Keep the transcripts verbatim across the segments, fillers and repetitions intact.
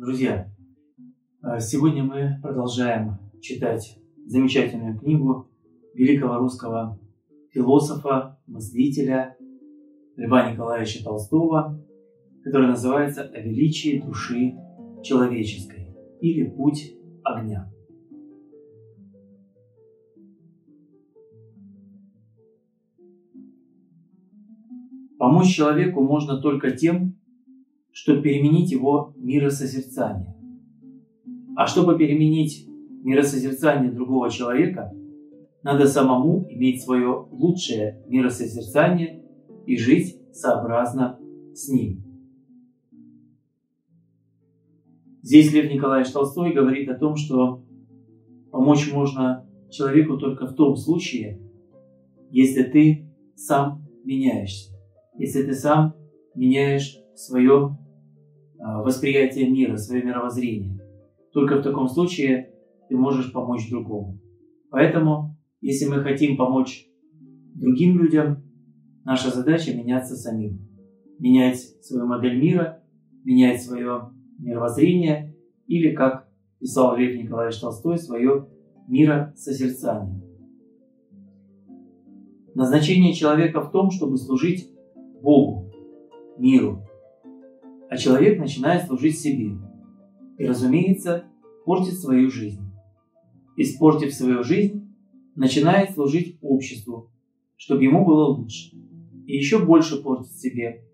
Друзья, сегодня мы продолжаем читать замечательную книгу великого русского философа, мыслителя Льва Николаевича Толстого, которая называется «О величии души человеческой» или «Путь огня». Помочь человеку можно только тем, чтобы переменить его миросозерцание. А чтобы переменить миросозерцание другого человека, надо самому иметь свое лучшее миросозерцание и жить сообразно с ним. Здесь Лев Николаевич Толстой говорит о том, что помочь можно человеку только в том случае, если ты сам меняешься, если ты сам меняешь свое восприятие мира, свое мировоззрение. Только в таком случае ты можешь помочь другому. Поэтому, если мы хотим помочь другим людям, наша задача меняться самим. Менять свою модель мира, менять свое мировоззрение или, как писал Лев Николаевич Толстой, свое миросозерцание. Назначение человека в том, чтобы служить Богу, миру. А человек начинает служить себе и, разумеется, портит свою жизнь. Испортив свою жизнь, начинает служить обществу, чтобы ему было лучше, и еще больше портит себе.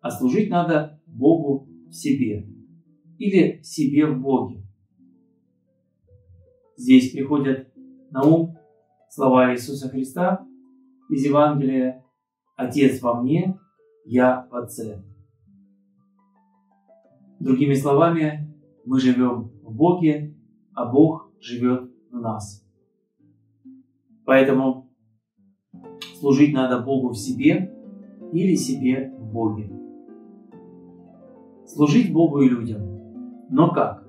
А служить надо Богу в себе или себе в Боге. Здесь приходят на ум слова Иисуса Христа из Евангелия «Отец во мне, я в Отце». Другими словами, мы живем в Боге, а Бог живет в нас. Поэтому служить надо Богу в себе или себе в Боге. Служить Богу и людям. Но как?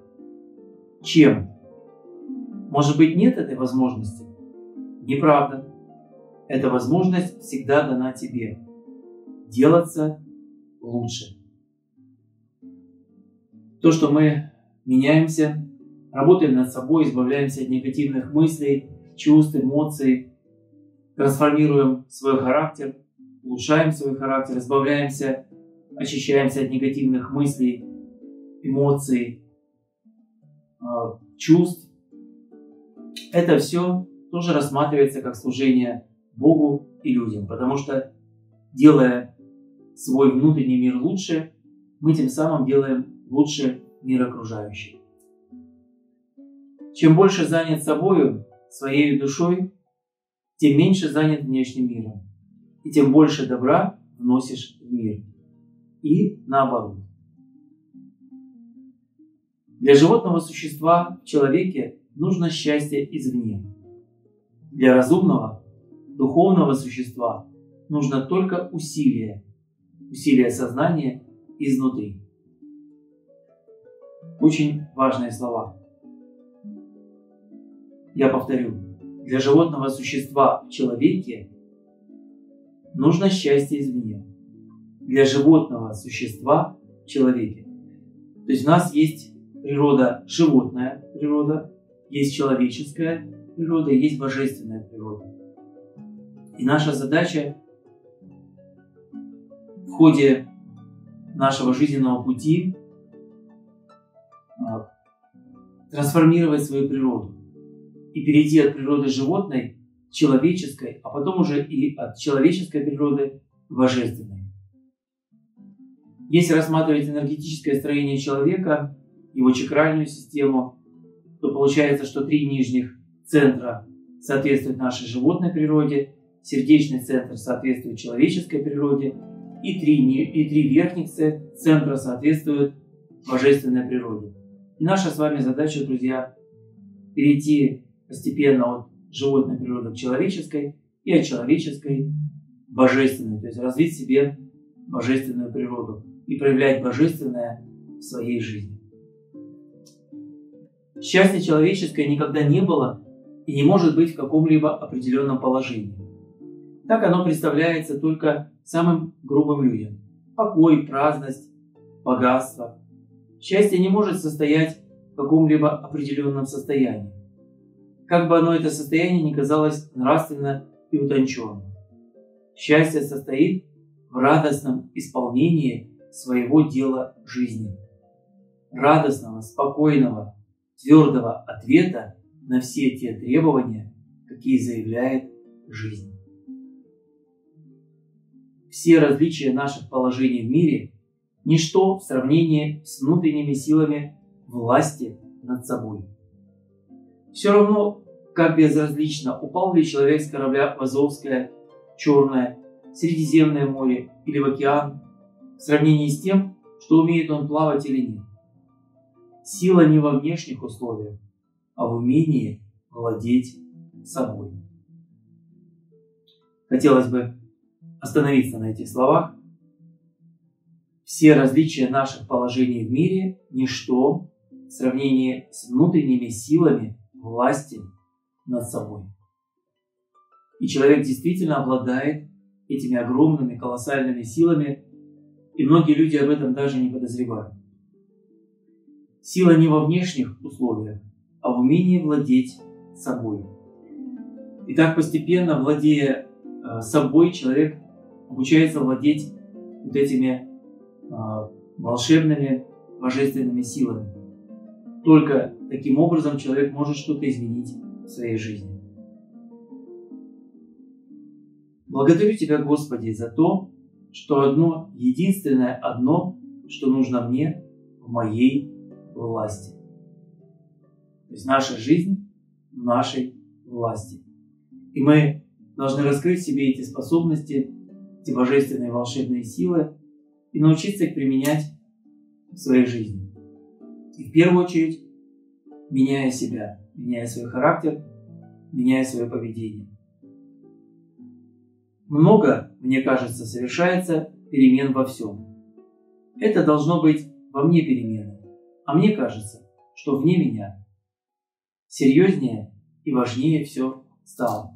Чем? Может быть, нет этой возможности? Неправда. Эта возможность всегда дана тебе. Делаться лучше. То, что мы меняемся, работаем над собой, избавляемся от негативных мыслей, чувств, эмоций, трансформируем свой характер, улучшаем свой характер, избавляемся, очищаемся от негативных мыслей, эмоций, чувств. Это все тоже рассматривается как служение Богу и людям, потому что, делая свой внутренний мир лучше, мы тем самым делаем лучше мир окружающий. Чем больше занят собою, своей душой, тем меньше занят внешним миром, и тем больше добра вносишь в мир. И наоборот. Для животного существа в человеке нужно счастье извне. Для разумного, духовного существа нужно только усилие, усилие сознания изнутри. Очень важные слова. Я повторю. Для животного существа в человеке нужно счастье извне. Для животного существа в человеке. То есть у нас есть природа, животная природа, есть человеческая природа, есть божественная природа. И наша задача в ходе нашего жизненного пути трансформировать свою природу и перейти от природы животной к человеческой, а потом уже и от человеческой природы к божественной. Если рассматривать энергетическое строение человека, его чакральную систему, то получается, что три нижних центра соответствуют нашей животной природе, сердечный центр соответствует человеческой природе, и три, и три верхних центра соответствуют божественной природе. И наша с вами задача, друзья, перейти постепенно от животной природы к человеческой и от человеческой к божественной, то есть развить в себе божественную природу и проявлять божественное в своей жизни. Счастье человеческое никогда не было и не может быть в каком-либо определенном положении. Так оно представляется только самым грубым людям. Покой, праздность, богатство. Счастье не может состоять в каком-либо определенном состоянии, как бы оно, это состояние, ни казалось нравственно и утонченным. Счастье состоит в радостном исполнении своего дела жизни, радостного, спокойного, твердого ответа на все те требования, какие заявляет жизнь. Все различия наших положений в мире – ничто в сравнении с внутренними силами власти над собой. Все равно, как безразлично, упал ли человек с корабля в Азовское, Черное, Средиземное море или в океан, в сравнении с тем, что умеет он плавать или нет. Сила не во внешних условиях, а в умении владеть собой. Хотелось бы остановиться на этих словах. Все различия наших положений в мире – ничто в сравнении с внутренними силами власти над собой. И человек действительно обладает этими огромными, колоссальными силами, и многие люди об этом даже не подозревают. Сила не во внешних условиях, а в умении владеть собой. И так постепенно, владея собой, человек обучается владеть вот этими э, волшебными, божественными силами. Только таким образом человек может что-то изменить в своей жизни. Благодарю Тебя, Господи, за то, что одно, единственное одно, что нужно мне в моей власти. То есть наша жизнь в нашей власти. И мы должны раскрыть в себе эти способности, эти божественные волшебные силы и научиться их применять в своей жизни. И в первую очередь, меняя себя, меняя свой характер, меняя свое поведение. Много, мне кажется, совершается перемен во всем. Это должно быть во мне перемены, а мне кажется, что вне меня серьезнее и важнее все стало.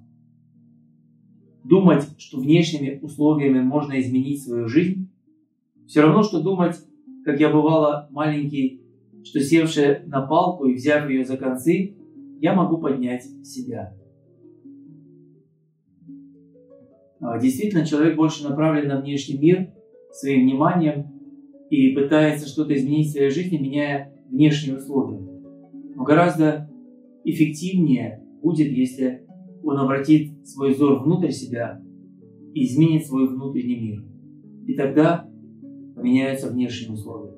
Думать, что внешними условиями можно изменить свою жизнь, все равно, что думать, как я бывало маленький, что севшая на палку и взяв ее за концы, я могу поднять себя. Действительно, человек больше направлен на внешний мир своим вниманием и пытается что-то изменить в своей жизни, меняя внешние условия. Но гораздо эффективнее будет, если он обратит свой взор внутрь себя и изменит свой внутренний мир. И тогда поменяются внешние условия.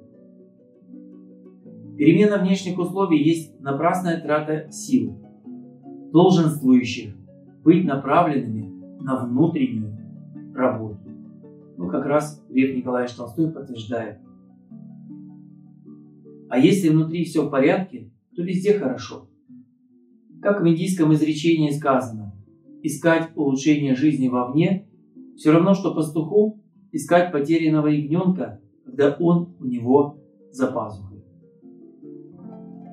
Перемена внешних условий есть напрасная трата сил, долженствующих быть направленными на внутреннюю работу. Ну, как раз Лев Николаевич Толстой подтверждает. А если внутри все в порядке, то везде хорошо. Как в индийском изречении сказано, искать улучшение жизни вовне все равно, что пастуху искать потерянного ягненка, когда он у него за пазухой.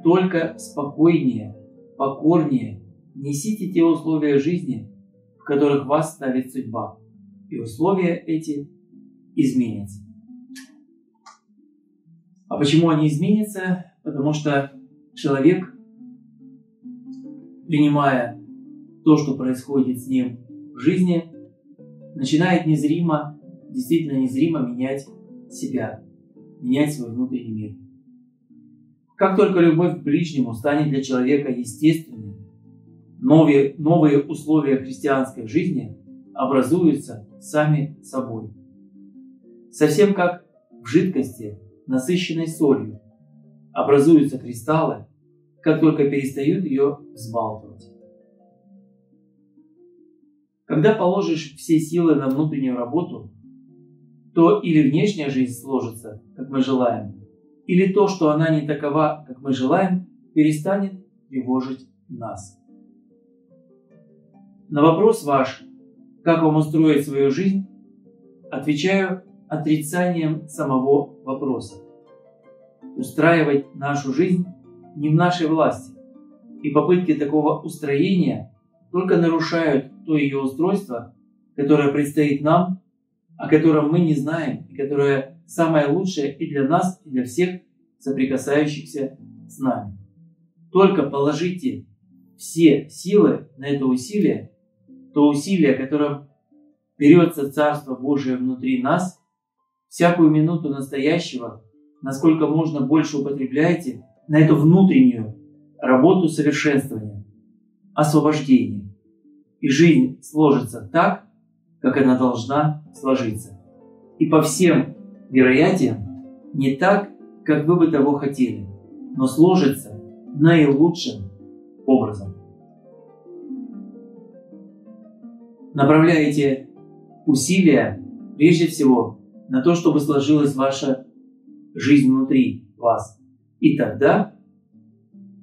Только спокойнее, покорнее несите те условия жизни, в которых вас ставит судьба, и условия эти изменятся. А почему они изменятся? Потому что человек, принимая то, что происходит с ним в жизни, начинает незримо, действительно незримо менять себя, менять свой внутренний мир. Как только любовь к ближнему станет для человека естественной, новые, новые условия христианской жизни образуются сами собой. Совсем как в жидкости, насыщенной солью, образуются кристаллы, как только перестают ее взбалтывать. Когда положишь все силы на внутреннюю работу, то или внешняя жизнь сложится, как мы желаем, или то, что она не такова, как мы желаем, перестанет тревожить нас. На вопрос ваш, как вам устроить свою жизнь, отвечаю отрицанием самого вопроса. Устраивать нашу жизнь не в нашей власти, и попытки такого устроения только нарушают то ее устройство, которое предстоит нам, о котором мы не знаем, и которое самое лучшее и для нас, и для всех, соприкасающихся с нами. Только положите все силы на это усилие, то усилие, которым берется Царство Божие внутри нас, всякую минуту настоящего, насколько можно больше употребляйте на эту внутреннюю работу совершенствования, освобождения. И жизнь сложится так, как она должна сложиться. И по всем вероятиям не так, как вы бы того хотели, но сложится наилучшим образом. Направляйте усилия прежде всего на то, чтобы сложилась ваша жизнь внутри вас. И тогда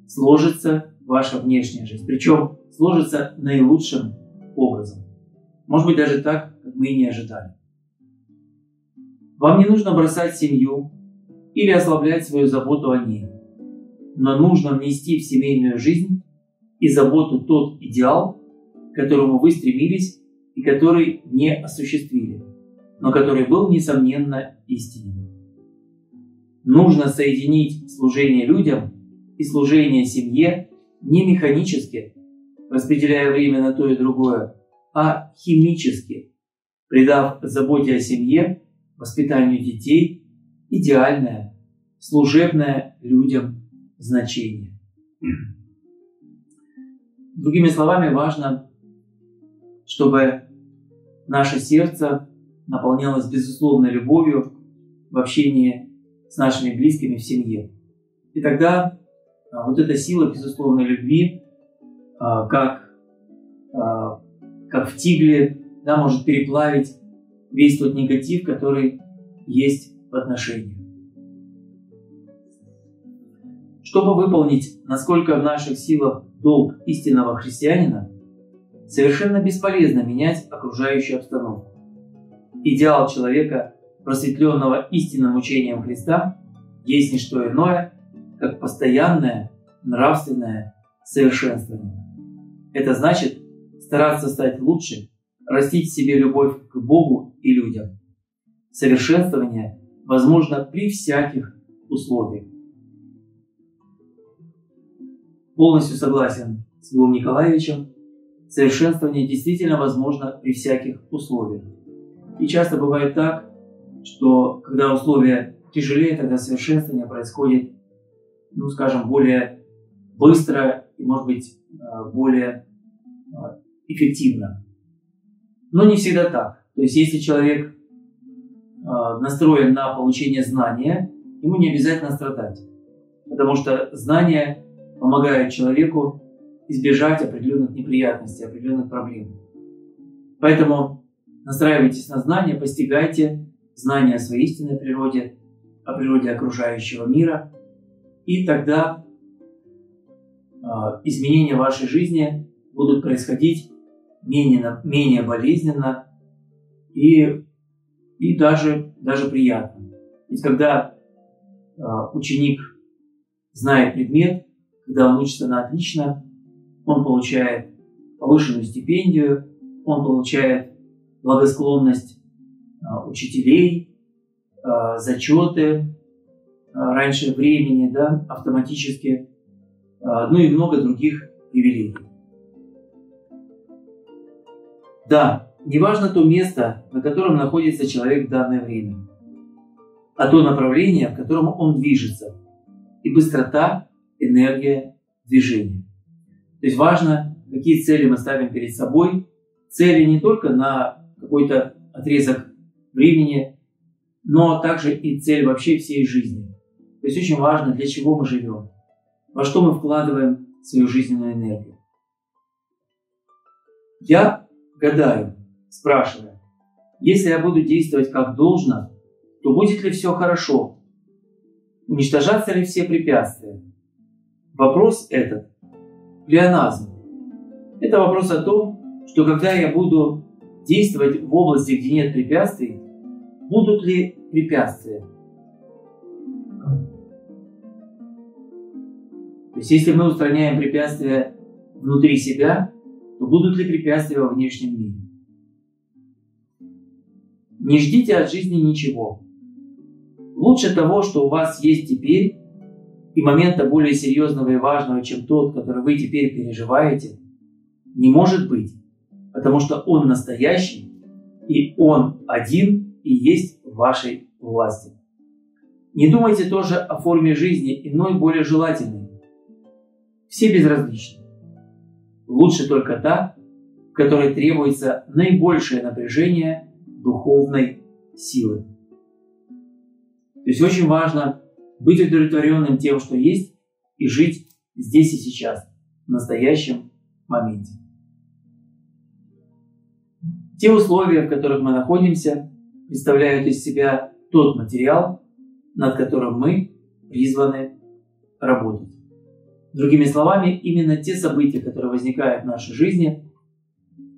сложится ваша внешняя жизнь. Причем сложится наилучшим образом. Может быть, даже так, как мы и не ожидали. Вам не нужно бросать семью или ослаблять свою заботу о ней. Но нужно внести в семейную жизнь и заботу тот идеал, к которому вы стремились и который не осуществили, но который был, несомненно, истинным. Нужно соединить служение людям и служение семье не механически, распределяя время на то и другое, а химически, придав заботе о семье, воспитанию детей идеальное, служебное людям значение. Другими словами, важно, чтобы наше сердце наполнялось безусловной любовью в общении с нашими близкими в семье. И тогда вот эта сила безусловной любви, как, как в тигле, да, может переплавить весь тот негатив, который есть в отношениях. Чтобы выполнить, насколько в наших силах, долг истинного христианина, совершенно бесполезно менять окружающую обстановку. Идеал человека, просветленного истинным учением Христа, есть не что иное, как постоянное нравственное совершенствование. Это значит стараться стать лучше, растить в себе любовь к Богу и людям. Совершенствование возможно при всяких условиях. Полностью согласен с Львом Николаевичем. Совершенствование действительно возможно при всяких условиях. И часто бывает так, что когда условия тяжелее, тогда совершенствование происходит, ну, скажем, более быстро и, может быть, более эффективно. Но не всегда так. То есть, если человек настроен на получение знания, ему не обязательно страдать, потому что знание помогает человеку избежать определенных неприятностей, определенных проблем. Поэтому настраивайтесь на знания, постигайте знания о своей истинной природе, о природе окружающего мира, и тогда э, изменения вашей жизни будут происходить менее, менее болезненно и, и даже, даже приятно. Ведь когда э, ученик знает предмет, когда он учится на отлично, он получает повышенную стипендию, он получает благосклонность а, учителей, а, зачеты а, раньше времени, да, автоматически, а, ну и много других привилегий. Да, неважно то место, на котором находится человек в данное время, а то направление, в котором он движется, и быстрота, энергия движения. То есть важно, какие цели мы ставим перед собой. Цели не только на какой-то отрезок времени, но также и цель вообще всей жизни. То есть очень важно, для чего мы живем, во что мы вкладываем свою жизненную энергию. Я гадаю, спрашиваю, если я буду действовать как должно, то будет ли все хорошо? Уничтожатся ли все препятствия? Вопрос этот плеоназм. Это вопрос о том, что когда я буду действовать в области, где нет препятствий, будут ли препятствия? То есть, если мы устраняем препятствия внутри себя, то будут ли препятствия во внешнем мире? Не ждите от жизни ничего. Лучше того, что у вас есть теперь, и момента более серьезного и важного, чем тот, который вы теперь переживаете, не может быть, потому что он настоящий, и он один и есть в вашей власти. Не думайте тоже о форме жизни, иной более желательной. Все безразличны. Лучше только та, в которой требуется наибольшее напряжение духовной силы. То есть очень важно быть удовлетворенным тем, что есть, и жить здесь и сейчас, в настоящем моменте. Те условия, в которых мы находимся, представляют из себя тот материал, над которым мы призваны работать. Другими словами, именно те события, которые возникают в нашей жизни,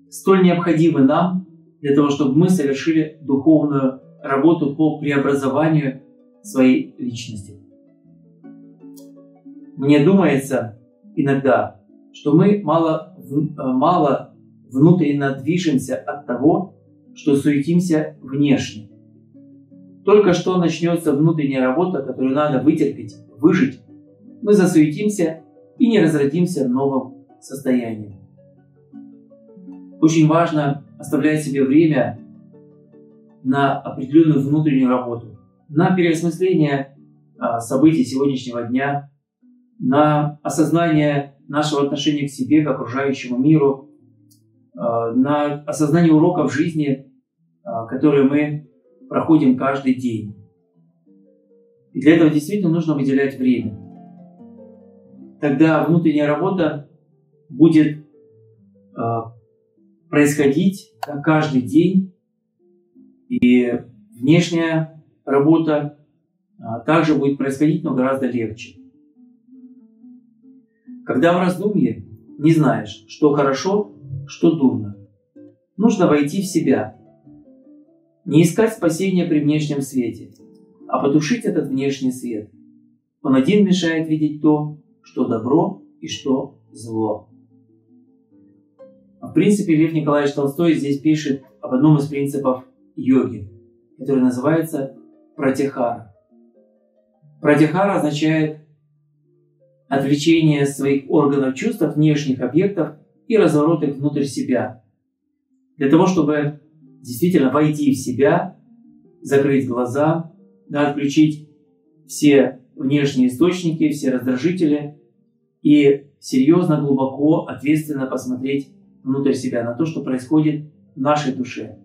столь необходимы нам для того, чтобы мы совершили духовную работу по преобразованию своей личности. Мне думается иногда, что мы мало, мало внутренно движемся от того, что суетимся внешне. Только что начнется внутренняя работа, которую надо вытерпеть, выжить, мы засуетимся и не разродимся новым состоянием. Очень важно оставлять себе время на определенную внутреннюю работу, на переосмысление событий сегодняшнего дня, на осознание нашего отношения к себе, к окружающему миру, на осознание уроков жизни, которые мы проходим каждый день. И для этого действительно нужно выделять время. Тогда внутренняя работа будет э, происходить каждый день, и внешняя работа э, также будет происходить, но гораздо легче. Когда в раздумье не знаешь, что хорошо, что дурно, нужно войти в себя, не искать спасения при внешнем свете, а потушить этот внешний свет. Он один мешает видеть то, что добро и что зло. В принципе, Лев Николаевич Толстой здесь пишет об одном из принципов йоги, который называется пратихара. Пратихара означает отвлечение своих органов чувств от внешних объектов и разворот их внутрь себя, для того, чтобы действительно войти в себя, закрыть глаза, да, отключить все внешние источники, все раздражители, и серьезно, глубоко, ответственно посмотреть внутрь себя, на то, что происходит в нашей душе,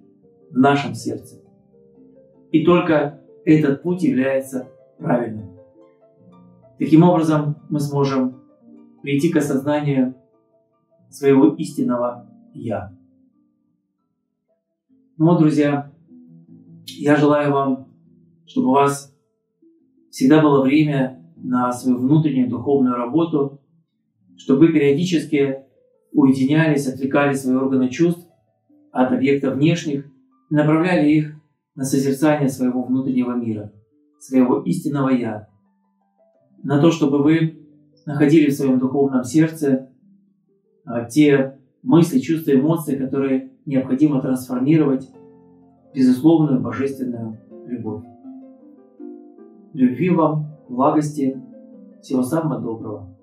в нашем сердце. И только этот путь является правильным. Таким образом, мы сможем прийти к осознанию своего истинного «Я». Ну вот, друзья, я желаю вам, чтобы у вас всегда было время на свою внутреннюю духовную работу, чтобы вы периодически уединялись, отвлекали свои органы чувств от объектов внешних и направляли их на созерцание своего внутреннего мира, своего истинного «Я», на то, чтобы вы находили в своем духовном сердце те мысли, чувства, эмоции, которые необходимо трансформировать в безусловную божественную любовь. Любви вам, благости, всего самого доброго.